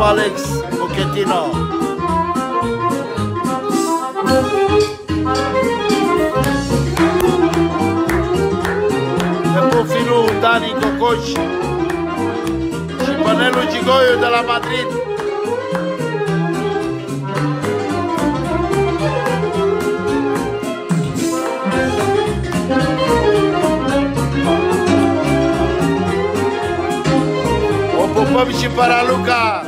Alex Pochettino. Pe Pufiru, Dani Cocoș și pe Nelu Gigoiu de la Madrid. O pupăm și pe Raluca.